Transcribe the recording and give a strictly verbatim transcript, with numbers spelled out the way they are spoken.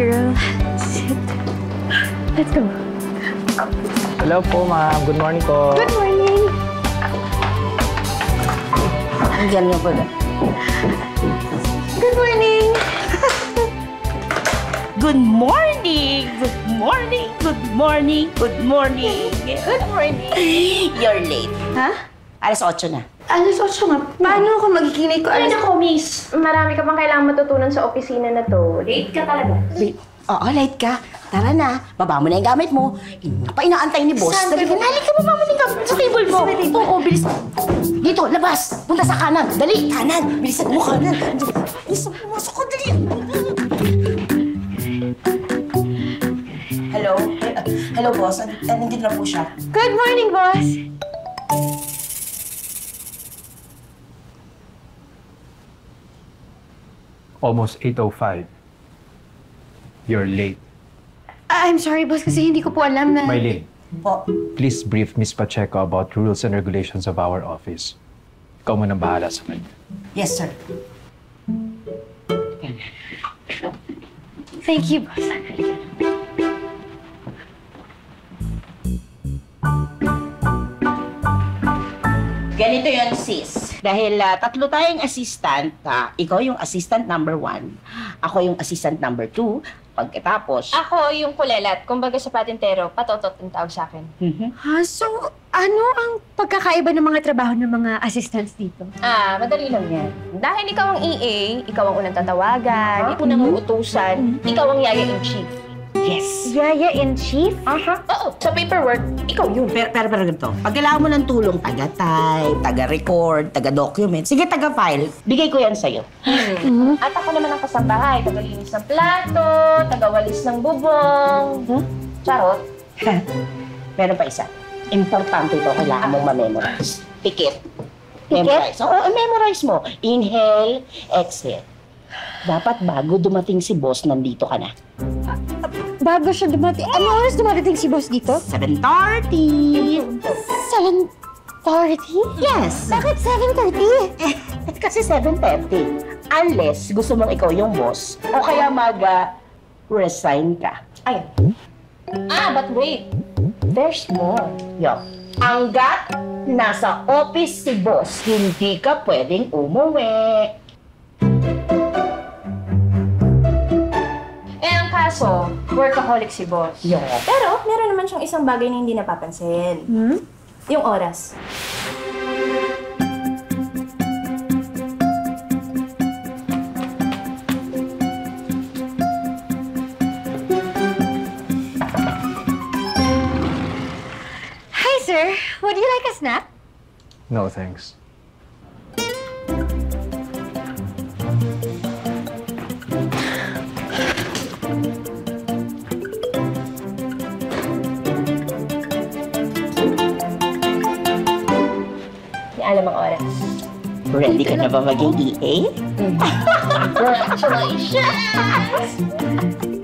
girl. Shit. Let's go. Hello po, ma'am. Good morning po. Good morning. Diyan niyo po na. Good morning. Good morning. Good morning. Good morning. Good morning. Good morning. You're late. Huh? Alas otso na. Alas otso nga? Paano ako magiginay ko? Alas ako, miss. Marami ka pang kailangan matutunan sa opisina na to. Late ka talaga. Late? Oo, late ka. Tara na. Baba mo na yung gamit mo. Pa inaantay ni boss. Saan? Halika ka, baba mo na yung gamit sa table mo. Oo, bilis. Dito, labas. Punta sa kanan. Dali. Kanan. Bilisan mo, kanan. Bilis mo, pumasok ko. Dali. Hello? Hello, boss. Nandito na po siya. Good morning, boss. Almost eight oh five. You're late. I'm sorry, boss, kasi hindi ko po alam na... Mylene, po. Please brief Miz Pacheco about rules and regulations of our office. Ikaw mo nang bahala sa kanya. Yes, sir. Thank you, boss. Ganito yun, sis. Dahil uh, tatlo tayong assistant, uh, ikaw yung assistant number one, ako yung assistant number two, pagkatapos... Ako yung kulelat. Kumbaga sa patintero, patotot ang tawag sa akin. Mm-hmm. Ha? So, ano ang pagkakaiba ng mga trabaho ng mga assistants dito? Ah, madali lang yan. Dahil ikaw ang E A, ikaw ang unang tatawagan, uh-huh. ikaw ang mm-hmm. utusan, mm-hmm. ikaw ang yaya-in-chief. Yes. Yaya-in-chief? Aha. Uh-huh. Oo. Sa paperwork, ikaw yun. Pero, pero, pero ganito. Pag kailangan mo ng tulong, taga-type, taga-record, taga-document, sige, taga-file, bigay ko yan sa'yo. Hmm. At ako naman ang kasambahay. Taga-linis ng plato, taga-walis ng bubong. Hmm? Charot. Meron pa isa. Importante ito. Kailangan mong ma-memorize. Pikit. Memorize. Oo, oh, memorize mo. Inhale, exhale. Dapat bago dumating si boss, nandito ka na. Bago siya dumating? Ano oras dumarating si boss dito? seven thirty! seven thirty? Yes! Bakit seven thirty? Eh, kasi seven thirty. Unless gusto mong ikaw yung boss, o kaya mag-resign uh, ka. Ay. Ah, but wait. There's more. Yo. Hanggat nasa office si boss, hindi ka pwedeng umuwi. So, workaholic si boss. Yeah. Pero, meron naman siyang isang bagay na hindi napapansin. Hmm? Yung oras. Hi, sir. Would you like a snack? No, thanks. Alam ang oras. Ready ka na ba maging E A? Congratulations!